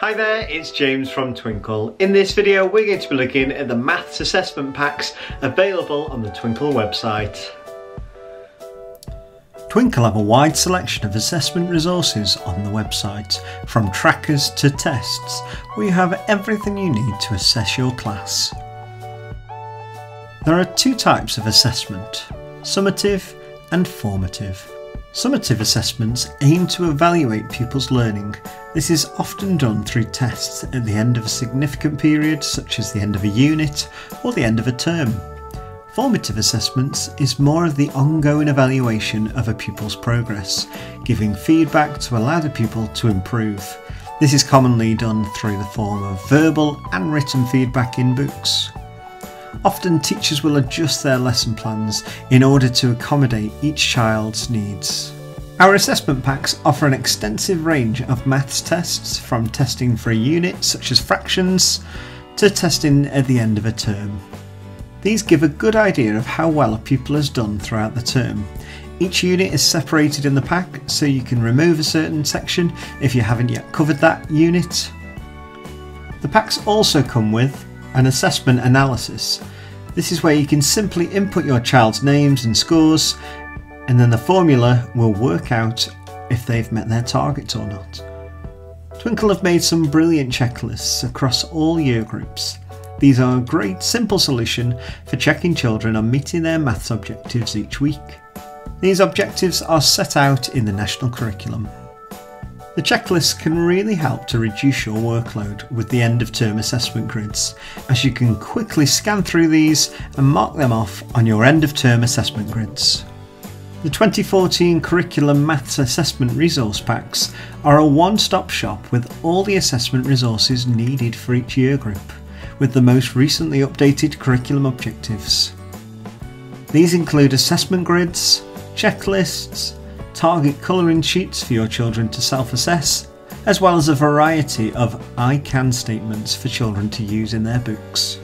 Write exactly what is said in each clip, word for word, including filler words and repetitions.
Hi there, it's James from Twinkl. In this video we're going to be looking at the maths assessment packs available on the Twinkl website. Twinkl have a wide selection of assessment resources on the website. From trackers to tests, we have everything you need to assess your class. There are two types of assessment, summative and formative. Summative assessments aim to evaluate pupils' learning. This is often done through tests at the end of a significant period, such as the end of a unit or the end of a term. Formative assessments is more of the ongoing evaluation of a pupil's progress, giving feedback to allow the pupil to improve. This is commonly done through the form of verbal and written feedback in books. Often teachers will adjust their lesson plans in order to accommodate each child's needs. Our assessment packs offer an extensive range of maths tests, from testing for a unit such as fractions to testing at the end of a term. These give a good idea of how well a pupil has done throughout the term. Each unit is separated in the pack, so you can remove a certain section if you haven't yet covered that unit. The packs also come with an assessment analysis. This is where you can simply input your child's names and scores, and then the formula will work out if they've met their targets or not. Twinkl have made some brilliant checklists across all year groups. These are a great simple solution for checking children on meeting their maths objectives each week. These objectives are set out in the national curriculum. The checklists can really help to reduce your workload with the end of term assessment grids, as you can quickly scan through these and mark them off on your end of term assessment grids. The twenty fourteen Curriculum Maths Assessment Resource Packs are a one-stop shop with all the assessment resources needed for each year group, with the most recently updated curriculum objectives. These include assessment grids, checklists, target colouring sheets for your children to self-assess, as well as a variety of I can statements for children to use in their books.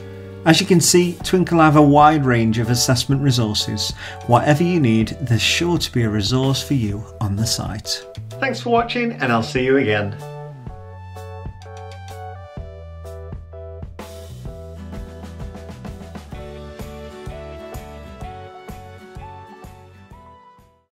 As you can see, Twinkl have a wide range of assessment resources. Whatever you need, there's sure to be a resource for you on the site. Thanks for watching, and I'll see you again.